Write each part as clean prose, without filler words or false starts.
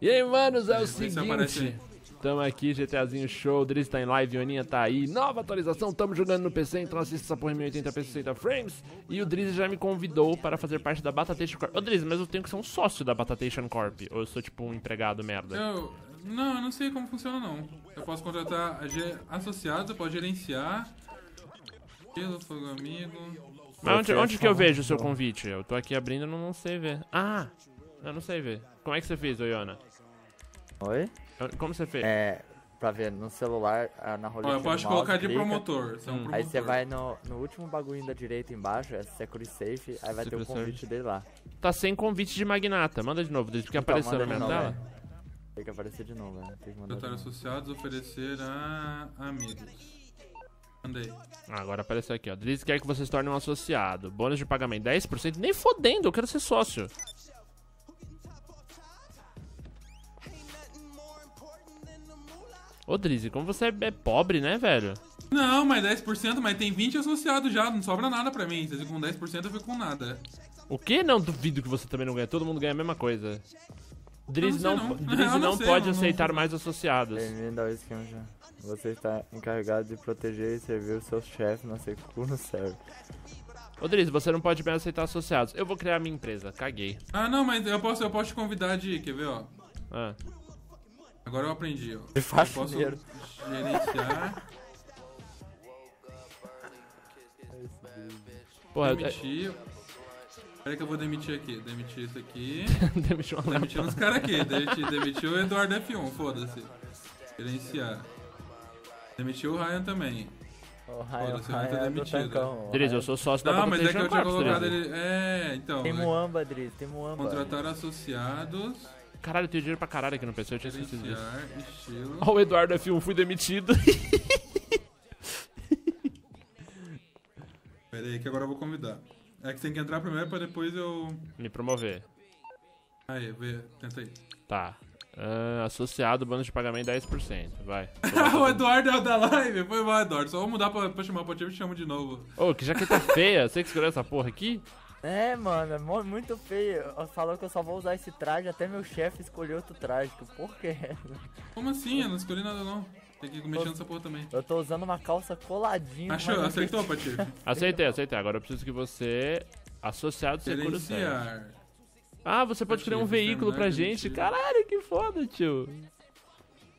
E aí, manos, é o seguinte. Tamo aqui, GTAzinho show, Driz tá em live, Ioninha tá aí. Nova atualização, tamo jogando no PC, então assista essa porra em 1080p 60 frames. E o Driz já me convidou para fazer parte da Batatation Corp. Ô, Driz, mas eu tenho que ser um sócio da Batatation Corp, ou eu sou tipo um empregado merda? Eu não sei como funciona, não. Eu posso contratar associado, pode gerenciar. Fogo amigo. Mas onde que eu vejo o seu convite? Eu tô aqui abrindo e não sei ver. Ah, eu não sei ver. Como é que você fez, Iona? Oi? Como você fez? É, pra ver no celular, na rolinha. Eu posso colocar de promotor. Aí você vai no último bagulho da direita embaixo, é Secure Safe, aí vai ter o convite dele lá. Tá sem convite de magnata, manda de novo, desde que apareceu na minha tela. Tem que aparecer de novo, né? Contratários associados, oferecer a amigos. Mandei. Agora apareceu aqui, ó. Driz quer que você se torne um associado. Bônus de pagamento 10%. Nem fodendo, eu quero ser sócio. Ô, Driz, como você é pobre, né, velho? Não, mas 10%, mas tem 20 associados já. Não sobra nada pra mim. Se eu fico com 10%, eu fico com nada. O quê? Não duvido que você também não ganha. Todo mundo ganha a mesma coisa. Driz não pode aceitar mais associados. Bem-vindo ao esquema já. Você está encarregado de proteger e servir o seu chefe na Secure no serve. Ô, Driz, você não pode bem aceitar associados. Eu vou criar minha empresa, caguei. Ah, não, mas eu posso te convidar de... Quer ver, ó? Ah. Agora eu aprendi, ó. Eu posso gerenciar... Porra, demitir... Peraí que eu vou demitir aqui. Demitir isso aqui. Demitir uns caras aqui. Demitir o Eduardo F1, foda-se. Gerenciar. Demitiu o Ryan também. O Ryan tá demitido. Driz, eu sou sócio da Batatation Corp. Não, mas é que eu tinha colocado ele... É, então... Tem Muamba, Driz, tem Muamba. Contratar associados... Caralho, eu tenho dinheiro pra caralho aqui no PC, eu tinha esquecido disso. Estilo... Ó, o Eduardo F1, fui demitido. Pera aí, que agora eu vou convidar. É que tem que entrar primeiro pra depois eu... Me promover. Aí, tenta aí. Tá. Associado, bônus de pagamento 10%. Vai. O Eduardo é o da live. Foi mal, Eduardo. Só vou mudar pra chamar o time e chamo de novo. Ô, que jaqueta feia. Você que escolheu essa porra aqui? É, mano. É muito feio. Falou que eu só vou usar esse traje. Até meu chefe escolheu outro traje. Que porra que é? Como assim? Eu não escolhi nada, não. Tem que ir mexendo nessa porra também. Eu tô usando uma calça coladinha. Achou? Aceitou, Patir? Aceitei. Agora eu preciso que você... Associado, Secure Safe. Ah, você pode criar um veículo pra gente. Caralho, que foda, tio.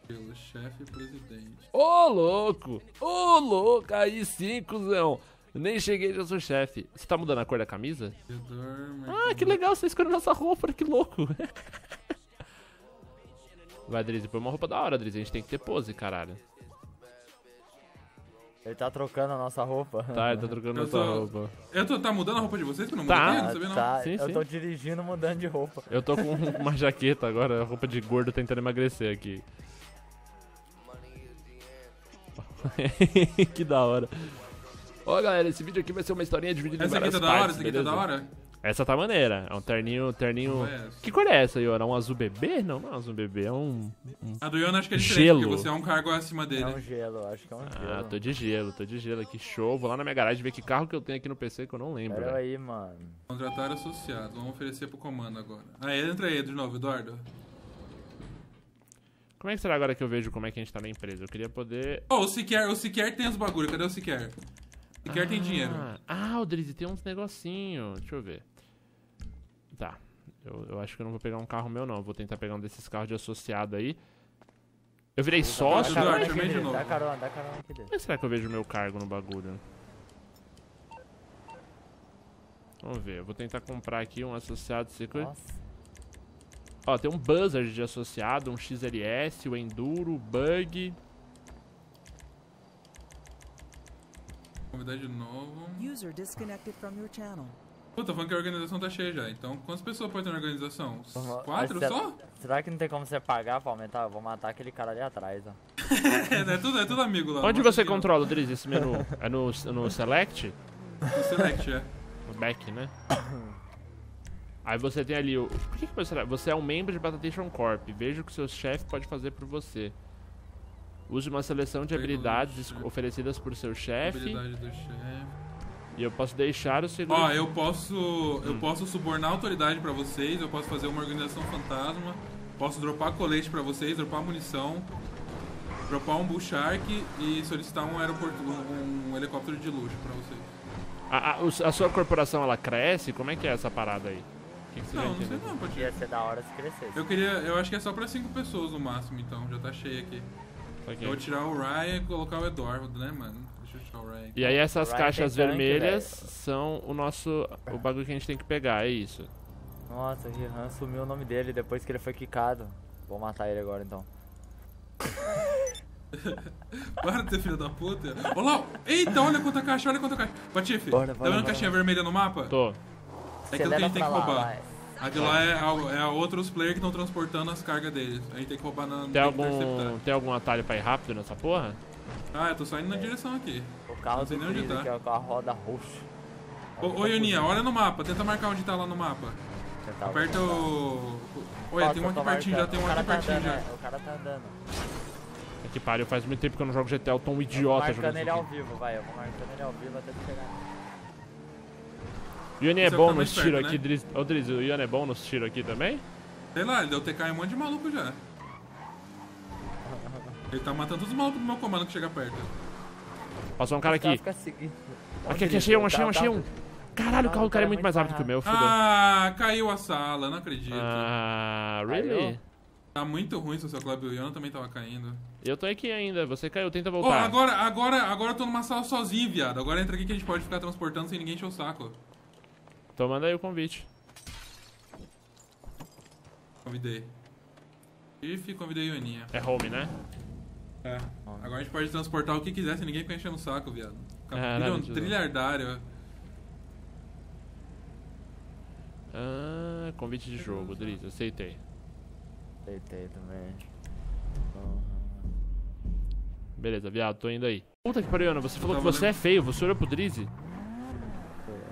Pelo chefe presidente. Ô, louco! Ô, louco! Aí sim, cuzão. Nem cheguei, já sou chefe. Você tá mudando a cor da camisa? Ah, que legal, você escolheu nossa roupa, que louco. Vai, Driz, põe uma roupa da hora, Driz. A gente tem que ter pose, caralho. Ele tá trocando a nossa roupa. Tá, ele tá trocando a nossa roupa. Tá mudando a roupa de vocês? Que não muda aqui? Não sabia não. Tá, sim, eu tô dirigindo, mudando de roupa. Eu tô com uma jaqueta agora, roupa de gordo, tentando emagrecer aqui. Que da hora. Ó, galera, esse vídeo aqui vai ser uma historinha dividida em várias partes, beleza? Essa aqui tá da hora? Essa aqui tá da hora? Essa tá maneira. É um terninho... É que cor é essa, Iona? É um azul bebê? Não, não é um azul bebê, é um... A do Iona acho que é diferente, gelo. Porque você é um cargo acima dele. É um gelo, acho que é um gelo. Ah, tô de gelo aqui, show. Vou lá na minha garagem ver que carro que eu tenho aqui no PC que eu não lembro. Pera aí, mano. Contratar associado, vamos oferecer pro comando agora. Ah, entra aí de novo, Eduardo. Como é que será agora que eu vejo como é que a gente tá na empresa? Eu queria poder... Oh, o Siquer tem os bagulho, cadê o Siquer? Siquer tem dinheiro. Ah, o Driz tem uns negocinho, deixa eu ver. Tá, eu acho que eu não vou pegar um carro meu, não. Vou tentar pegar um desses carros de associado aí. Eu virei sócio. Dá carona aqui dentro. Como é que será que eu vejo o meu cargo no bagulho? Vamos ver, eu vou tentar comprar aqui um associado Secure. Ó, tem um Buzzard de associado, um XLS, o Enduro, o Bug. Convidar de novo. User disconnected from your channel. Puta, falando que a organização tá cheia já, então quantas pessoas podem ter na organização? 4 só? Será que não tem como você pagar pra aumentar? Eu vou matar aquele cara ali atrás, ó. é tudo amigo lá. Onde você controla, Driz, esse menu? É no Select? No Select, é. No Back, né? Aí você tem ali o... Por que você é um membro de Batatation Corp. Veja o que seu chefe pode fazer por você. Use uma seleção de habilidades oferecidas por seu chefe. Habilidade do chefe. E eu posso deixar o seguro... Ó, eu posso subornar autoridade pra vocês, eu posso fazer uma organização fantasma, Posso dropar colete pra vocês, dropar munição, dropar um Bullshark e solicitar um aeroporto, um helicóptero de luxo pra vocês. A sua corporação, ela cresce? Como é que é essa parada aí? Que não, não sei não, Patinho. Ia ser da hora se crescesse. Eu acho que é só pra 5 pessoas no máximo, então. Já tá cheio aqui. Eu vou tirar o Ryan e colocar o Eduardo, né, mano? Deixa eu tirar o Ryan aqui. E aí essas caixas vermelhas são o nosso... o bagulho que a gente tem que pegar, é isso. Nossa, o Rihan sumiu o nome dele depois que ele foi quicado. Vou matar ele agora, então. Para de ser filho da puta. Olá! Eita, olha quanta caixa, olha quanta caixa. Patife, tá vendo a caixinha vermelha no mapa? Tô. É aquilo que a gente tem que roubar. Aquilo lá é outros players que estão transportando as cargas deles. A gente tem que roubar na... Tem algum atalho pra ir rápido nessa porra? Ah, eu tô saindo na direção aqui. O carro do Freeza, que é o carro roda roxo. Ô, Ioninha, olha no mapa. Tenta marcar onde tá lá no mapa. Aperta o... Olha, tem um aqui pertinho já, tem um aqui pertinho já. O cara tá andando. É que pariu, faz muito tempo que eu não jogo GTA, eu tô um idiota jogando isso. Marcando ele ao vivo, vai. Eu vou marcando ele ao vivo até pegar. Ione é bom nos tiros aqui, né? Driz. Ô, Driz, o Ione é bom nos tiros aqui também? Sei lá, ele deu TK em um monte de maluco já. Ele tá matando todos os malucos do meu comando que chega perto. Passou um cara aqui. Aqui, achei um. Caralho, o carro do cara é muito mais rápido que o meu, fudeu. Ah, caiu a sala, não acredito. Ah, really? Tá muito ruim seu clube, o Ione também tava caindo. Eu tô aqui ainda, você caiu, tenta voltar. Ô, agora eu tô numa sala sozinho, viado. Agora entra aqui que a gente pode ficar transportando sem ninguém encher o saco. Então manda aí o convite. Convidei. If, convidei a Ioninha. É home, né? É. Agora a gente pode transportar o que quiser sem ninguém ficar enchendo o saco, viado. É um trilhardário. Ah, convite de jogo, Driz, aceitei. Aceitei também. Beleza, viado, tô indo aí. Puta que pariu, Iona, você falou que você é feio, você olhou pro Driz?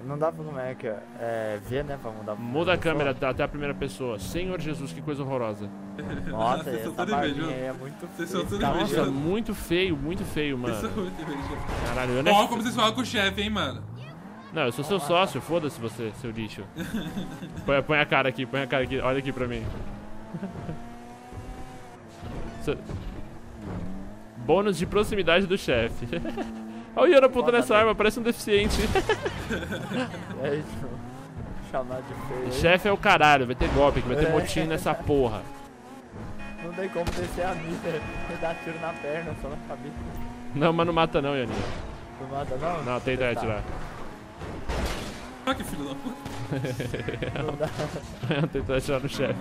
Não dá pra como é que é ver, né? Pra mudar pra Muda a câmera até a primeira pessoa. Senhor Jesus, que coisa horrorosa. Nossa, vocês são tudo invejoso. É muito feio. Nossa, muito feio, mano. Vocês são muito invejosos. Caralho, eu não. Ó, como vocês falam com o chefe, hein, mano? Não, eu sou seu sócio, foda-se você, seu lixo. Põe a cara aqui, olha aqui pra mim. Bônus de proximidade do chefe. Olha o Iona apontando essa arma, parece um deficiente. É isso. Chamar de feio. Chefe é o caralho, vai ter golpe aqui, vai ter motim nessa porra. Não tem como descer a mira, dar tiro na perna, só na cabeça. Não, mas não mata não, Ioninha. Não mata não? Não, tenta atirar. Ah, que filho da puta. Não dá. Tentou atirar no chefe.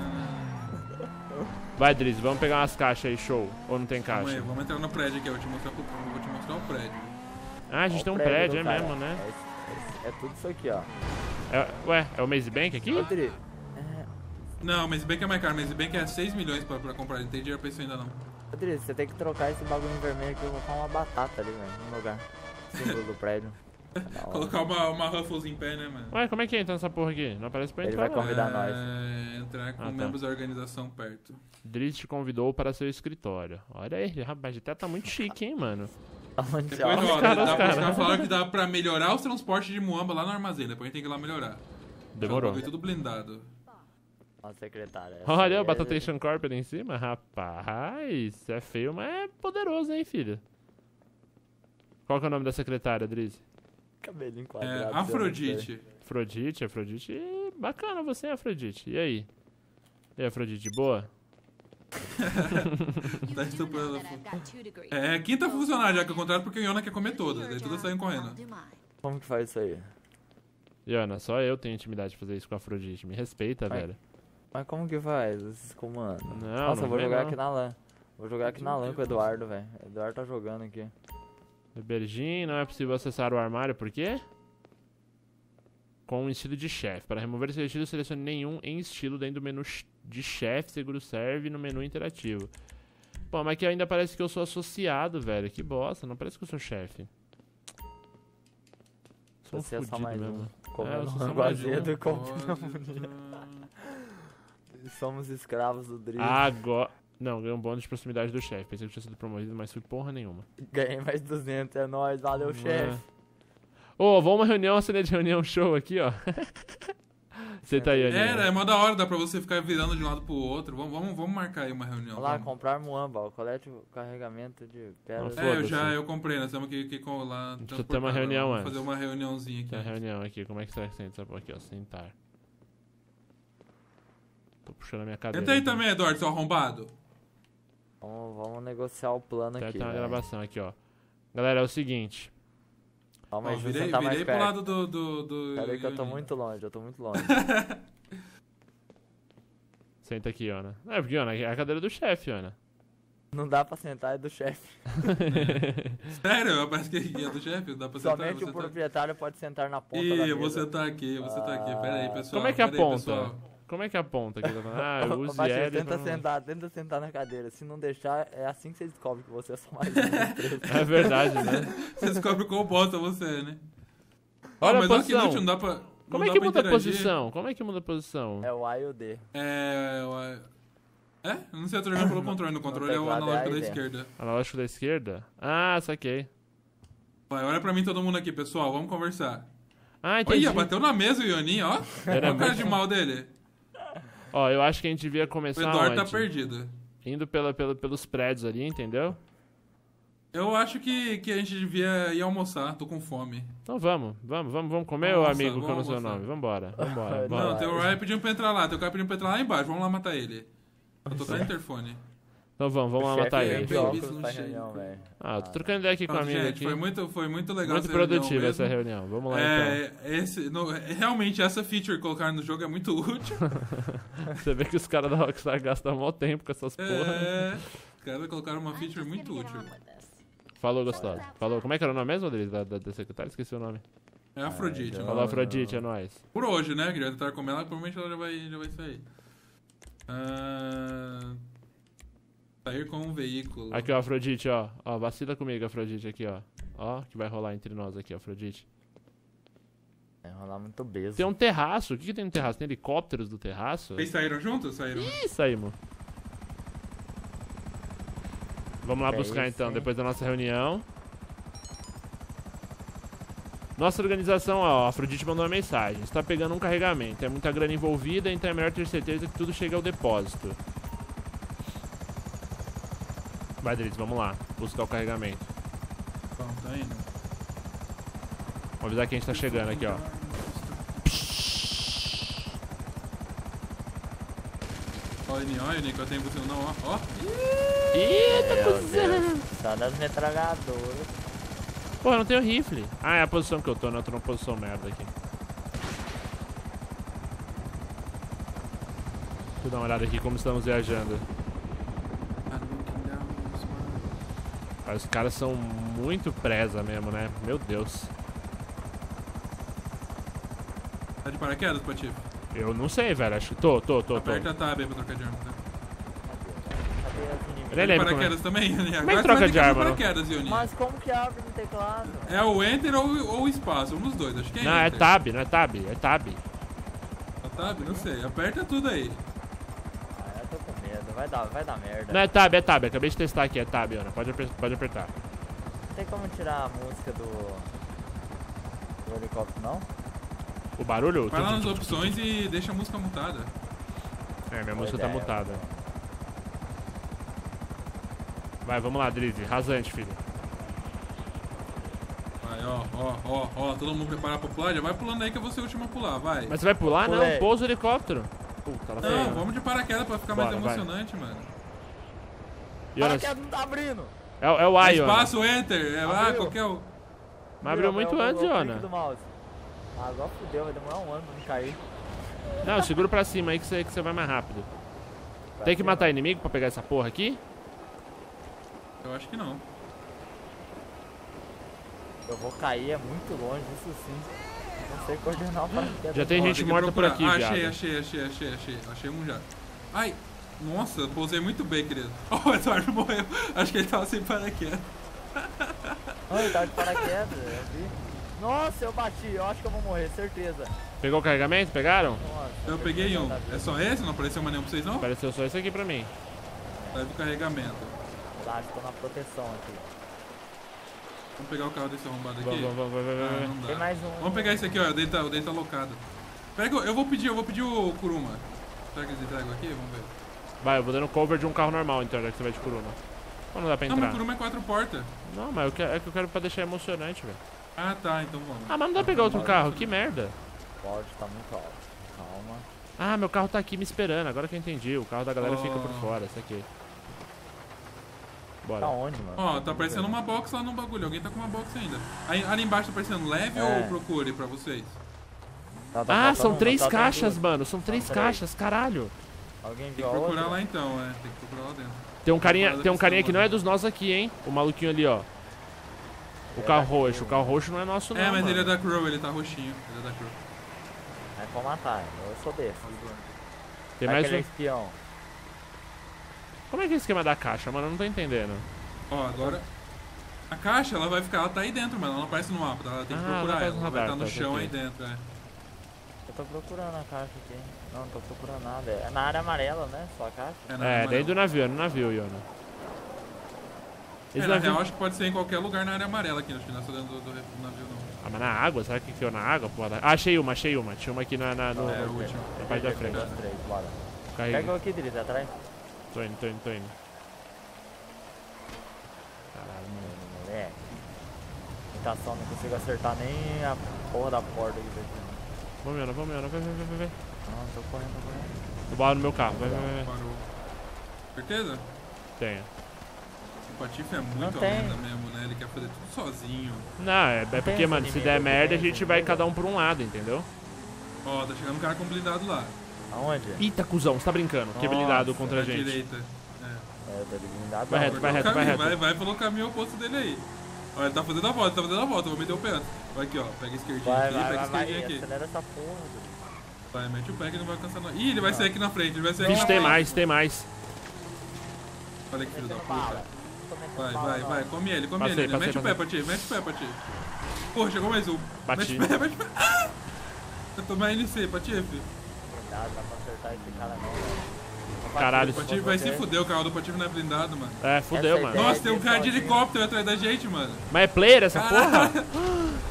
Vai, Driz, vamos pegar umas caixas aí, show. Ou não tem caixa? Vamos entrar no prédio aqui, eu vou te mostrar, o prédio. Ah, a gente tem um prédio, é mesmo, né? É tudo isso aqui, ó. Ué, é o Maze Bank aqui? Não, o Maze Bank é mais caro. O Maze Bank é 6 milhões pra comprar. Não tem dinheiro pra isso ainda, não. Rodrigo, você tem que trocar esse bagulho em vermelho aqui e colocar uma batata ali, velho, no lugar. Símbolo do prédio. Colocar uma Ruffles em pé, né, mano? Ué, como é que entra nessa porra aqui? Não aparece pra entrar, não. Ele vai convidar nós. Entrar com membros da organização perto. Driz te convidou para seu escritório. Olha aí, rapaz, até tá muito chique, hein, mano. Depois, os caras falaram que dá pra melhorar os transportes de Muamba lá no armazém. Depois a gente tem que ir lá melhorar. Demorou. Foi tudo blindado. Ó, secretária. Olha o Batatation Corp ali em cima. Rapaz, é feio, mas é poderoso, hein, filho. Qual que é o nome da secretária, Driz? Cabelinho quadrado. É, Afrodite. Afrodite. Bacana você, Afrodite. E aí? E aí, Afrodite, boa? Tá estupendo. É, quinta funcionária já que eu contrato porque o Iona quer comer todas. Daí todas saem correndo. Como que faz isso aí? Iona, só eu tenho intimidade de fazer isso com a Afrodite. Me respeita, velho. Mas como que faz esses comandos? Não, nossa, eu vou jogar aqui na LAN. Vou jogar aqui na LAN com o Eduardo, velho. O Eduardo tá jogando aqui. Bergin, não é possível acessar o armário, por quê? Com um estilo de chefe. Para remover esse estilo, selecione nenhum em estilo dentro do menu de chefe, seguro serve no menu interativo. Pô, mas aqui ainda parece que eu sou associado, velho. Que bosta, não parece que eu sou chefe. Sou você fudido mesmo. Somos escravos do Drill. Agora... Não, ganhei um bônus de proximidade do chefe. Pensei que tinha sido promovido, mas fui porra nenhuma. Ganhei mais 200, é nóis, valeu, chefe. Ô, vamos uma reunião, uma cena de reunião show aqui, ó. Você tá aí, Aninha. É mó da hora, dá pra você ficar virando de um lado pro outro. Vamos marcar aí uma reunião. Vamos lá, comprar Muamba, colete o carregamento de pedras. É, eu comprei, nós temos que colar. Precisa ter uma reunião antes. Fazer uma reuniãozinha aqui. Tem uma reunião aqui, como é que será que senta? Aqui, ó, sentar. Tô puxando a minha cadeira. Senta aí também, Eduardo, seu arrombado. Vamos negociar o plano aqui. Tem uma gravação aqui, ó. Galera, é o seguinte. Calma, virei pro lado do... Peraí que eu tô muito longe, Senta aqui, Ana. É porque, Ana, é a cadeira do chefe, Ana. Não dá pra sentar, é do chefe. Sério? Parece que é do chefe, não dá pra sentar. Somente o proprietário pode sentar na ponta da mesa. Ih, eu vou sentar aqui. Peraí, pessoal. Como é que é a ponta? Como é que é a ponta aqui? Ah, eu uso L. Tenta sentar na cadeira. Se não deixar, é assim que você descobre que você é só mais um. É verdade, né? Você descobre qual bosta você é, né? Olha a posição. Mas aqui não dá pra... Como é que muda a posição? É o A e o D. É? Não sei, eu tô jogando pelo controle. No controle é o analógico da esquerda. Analógico da esquerda? Ah, saquei. Vai, olha pra mim todo mundo aqui, pessoal. Vamos conversar. Ah, entendi. Olha, bateu na mesa o Ioninho, ó. Olha a cara de mal dele. Ó, eu acho que a gente devia começar... O Eduardo tá perdido. Indo pelos prédios ali, entendeu? Eu acho que a gente devia ir almoçar, tô com fome. Então vamos comer, ô amigo, que eu não sei o nome. Vambora. Não, tem o Ryan pedindo pra entrar lá, tem o cara pedindo pra entrar lá embaixo, vamos lá matar ele. Eu tô só no interfone. Então vamos lá matar ele. Eu tô trocando ideia aqui com a minha. Gente, foi muito legal essa reunião. Muito produtiva essa reunião, vamos lá então. Realmente essa feature colocar no jogo é muito útil. Você vê que os caras da Rockstar gastam mó tempo com essas porra. Os caras colocaram uma feature muito útil. Falou, gostosa. Falou. Como é que era o nome mesmo, Rodrigo, da secretária? Esqueci o nome. É Afrodite. Falou, Afrodite, é nóis. Por hoje, né? Que já tá com ela, provavelmente ela já vai sair. Sair com um veículo. Aqui, ó, Afrodite, ó. Ó, vacila comigo, Afrodite, aqui, ó. Ó, que vai rolar entre nós aqui, Afrodite. Vai rolar muito beijo. Tem um terraço. O que tem no terraço? Tem helicópteros do terraço? Eles saíram juntos? Ih, saímos. Vamos lá buscar então, depois da nossa reunião. Nossa organização, ó, a Afrodite mandou uma mensagem. Está pegando um carregamento, é muita grana envolvida, então é melhor ter certeza que tudo chega ao depósito. Vai, Dritz, vamos lá, buscar o carregamento. Bom, tá indo. Vamos avisar que a gente tá chegando aqui, ó. Olha o Nick, eu tenho botão não, ó. Eita, posição! Só das metralhadoras. Porra, eu não tenho rifle. Ah, é a posição que eu tô, né? Eu tô numa posição merda aqui. Deixa eu dar uma olhada aqui como estamos viajando. Ah, os caras são muito presa mesmo, né? Meu Deus. Tá de paraquedas, Patife? Eu não sei, velho. Acho que tô. Aperta a tab aí pra trocar de arma, tá? Cadê as paraquedas também, Ioni? Como é que troca de arma? Mas como que abre no teclado? É o Enter ou o espaço, um dos dois, acho que é. Não, Enter. É Tab, não é Tab, é Tab. É Tab? Não sei, aperta tudo aí. Ah, eu tô com medo, vai dar merda. Não, é Tab, é Tab, acabei de testar aqui, é Tab, Ana, pode apertar. Não tem como tirar a música do helicóptero, não? O barulho? Vai lá nas opções e deixa a música mutada. É, minha música tá mutada. Vai, vamos lá, Drizzy. Rasante, filho. Vai, ó. Todo mundo preparado pro pular? Já vai pulando aí que eu vou ser o último a pular, vai. Mas você vai pular? Não, pousa o helicóptero. Puta, ela não, vamos de paraquedas pra ficar mais emocionante, mano. Paraquedas não tá abrindo. É o A, Iona. Espaço, Enter. É lá, qualquer um. Mas abriu muito antes, Iona. Agora fudeu, vai demorar um ano pra me cair. Não, segura pra cima aí que você vai mais rápido. Tem que matar inimigo pra pegar essa porra aqui? Eu acho que não. Eu vou cair, é muito longe, isso sim. Não sei coordenar o paraquedas. Já tem gente morta por aqui, viado. Achei um já. Ai, nossa, eu pousei muito bem, querido. Oh, o Eduardo morreu. Acho que ele tava sem paraquedas. Não, ele tava de paraquedas, eu vi. Nossa, eu bati, eu acho que eu vou morrer, certeza. Pegou o carregamento? Pegaram? Nossa, eu peguei um. É só esse? Não apareceu mais nenhum pra vocês, não? Apareceu só esse aqui pra mim. Sai do carregamento. Estou na proteção aqui. Vamos pegar o carro desse arrombado aqui? Vamos, Tem mais um. Vamos pegar esse aqui, ó. O dele tá locado. Pega, eu vou pedir o Kuruma. Será que eles entregam aqui? Vamos ver. Vai, eu vou dando cover de um carro normal, então, já que você vai de Kuruma. Ou não dá pra entrar? Não, mas Kuruma é 4 portas. Não, mas é que eu quero pra deixar emocionante, velho. Ah, tá, então vamos. Ah, mas não dá pra pegar outro carro, que merda. Pode, tá muito alto. Calma. Ah, meu carro tá aqui me esperando, agora que eu entendi. O carro da galera fica por fora, isso aqui. Bora. Tá onde, mano? Ó, tá aparecendo uma box lá no bagulho. Alguém tá com uma box ainda. Aí, ali embaixo tá aparecendo leve ou procure pra vocês? Ah, são 3 caixas, mano. São 3 caixas, caralho. Alguém viu? Tem que procurar lá então, é. Tem que procurar lá dentro. Tem um carinha que não é dos nós aqui, hein? O maluquinho ali, ó. O carro roxo. O carro roxo não é nosso, não. É, mas ele é da Crow, ele tá roxinho. Ele é da Crow. É pra matar, eu sou desse. Tem mais um espião. Como é que é o esquema da caixa, mano? Eu não tô entendendo. Ó, agora... A caixa, ela vai ficar... Ela tá aí dentro, mano. Ela não aparece no mapa, tá? Ela tem que procurar ela. Ela vai estar no chão aí dentro, é. Eu tô procurando a caixa aqui. Não, não tô procurando nada. É na área amarela, né? Só a caixa. É daí do navio. É no navio, Iona. É, na real, acho que pode ser em qualquer lugar na área amarela aqui. Acho que não é só dentro do navio, não. Ah, mas na água? Será que enfiou na água? Ah, achei uma. Tinha uma aqui na parte da frente. Pega aqui, Drizz, atrás. Tô indo. Caralho, mano, moleque. Tentação, não consigo acertar nem a porra da porta aqui. Vamos, vai. Não, tô correndo. Tô barro no meu carro, vai. Parou. Certeza? Tenho. O Patife é muito merda mesmo, né? Ele quer fazer tudo sozinho. Não, é porque, mano, se der merda a gente vai cada um por um lado, entendeu? Ó, tá chegando um cara com blindado lá. Aonde? Eita, cuzão, você tá brincando. Que blindado contra a gente. Direita. É, tá blindado. Vai reto. Vai pelo caminho oposto dele aí. Olha, ele tá fazendo a volta, vou meter o pé. Vai aqui, ó. Pega a esquerdinha aqui, pega a esquerdinha aqui. Acelera essa porra. Vai, mete o pé que não vai alcançar nós. Ih, ele vai sair aqui na frente, ele vai sair aqui na frente. Bicho, tem mais. Olha que filho da puta. Vai, come ele. Mete o pé, Pati, Porra, chegou mais um. Bati. Mete o pé. Eu tomei a NC, Pati. Dá pra acertar esse cara não, caralho. O Patife vai se fuder, o carro do Patife não é blindado, mano. É, fudeu, mano. Nossa, tem um cara de helicóptero atrás da gente, mano. Mas é player essa porra?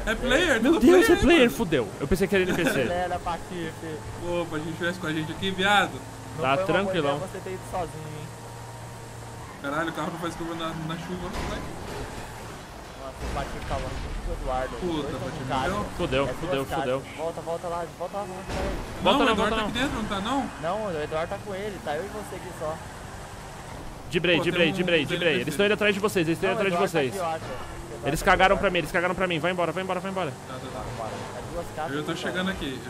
É player? Meu Deus, player, é player, mano. Fudeu. Eu pensei que era NPC. Galera, Patife. Pô, Patife estivesse com a gente aqui, viado. Não tá tranquilão. Você ter ido sozinho, hein. Caralho, o carro não faz curva na chuva, moleque. O Patife tá lá, o Eduardo. Puta, Patife. Fudeu. Volta lá. Não, o Eduardo tá aqui dentro, não tá não? Não, o Eduardo tá com ele, tá eu e você aqui só. Dibrei. Eles estão indo atrás de vocês, Eles cagaram pra mim, vai embora. Tá. Eu já tô chegando aqui,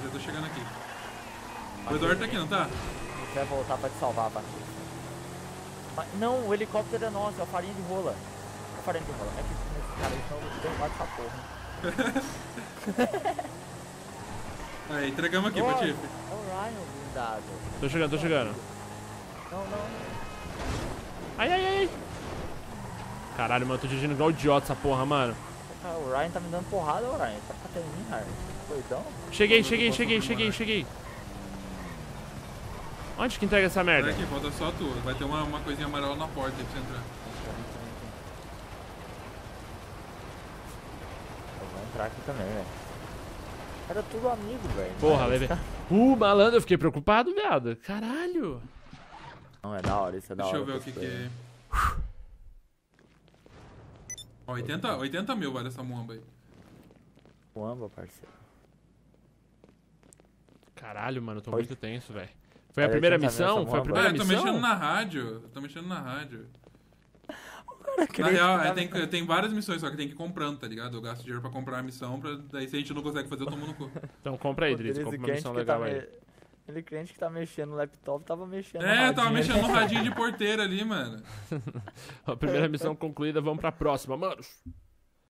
O Eduardo tá aqui, não tá? Você vai voltar pra te salvar, Patife. Não, o helicóptero é nosso, é a farinha de rola. É que cara, então eu tenho mais essa porra. Aí, entregamos aqui, Patife. É o Ryan blindado. Tô chegando. Não. Ai. Caralho, mano, eu tô dirigindo igual idiota essa porra, mano. O Ryan tá me dando porrada, o Ryan. Tá batendo em mim, cara. Doidão. Cheguei. Onde que entrega essa merda? Aqui, falta só tu. Vai ter uma coisinha amarela na porta aí pra você entrar. Aqui também, velho. Era tudo amigo, velho. Porra, levei. Malandro, eu fiquei preocupado, viado. Caralho. Não, é da hora, isso é da hora. Deixa eu ver o que é. Ó, 80 mil vale essa muamba aí. Muamba, parceiro. Caralho, mano, eu tô muito tenso, velho. Foi a primeira missão? Foi a primeira missão? Eu tô mexendo na rádio. Na real, tem várias missões, só que tem que ir comprando, tá ligado? Eu gasto dinheiro pra comprar a missão, daí se a gente não consegue fazer, eu tomo no cu. Então compra aí, Drizz, compra uma missão legal aí. Aquele cliente que tá mexendo no laptop, tava mexendo no radinho. Tava mexendo no radinho de porteiro ali, mano. A primeira missão concluída, vamos pra próxima, mano.